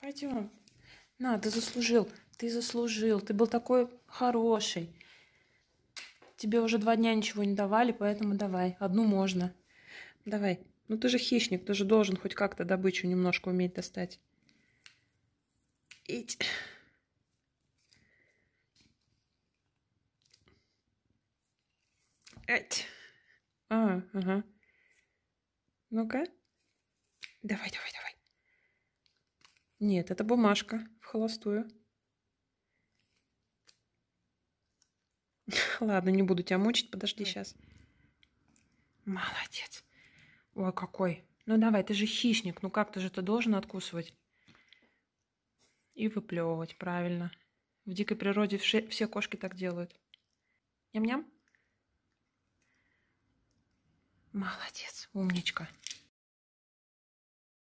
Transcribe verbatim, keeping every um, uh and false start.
Пойдем. На, ты заслужил. Ты заслужил. Ты был такой хороший. Тебе уже два дня ничего не давали, поэтому давай. Одну можно. Давай. Ну ты же хищник, ты же должен хоть как-то добычу немножко уметь достать. Ить. Эть. А, ага. Ну-ка. Давай, давай, давай. Нет, это бумажка в холостую. Ладно, не буду тебя мучить, подожди сейчас. Молодец. Ой, какой. Ну давай, ты же хищник, ну как ты же ты должен откусывать? И выплевывать, правильно. В дикой природе все кошки так делают. Ням-ням. Молодец, умничка.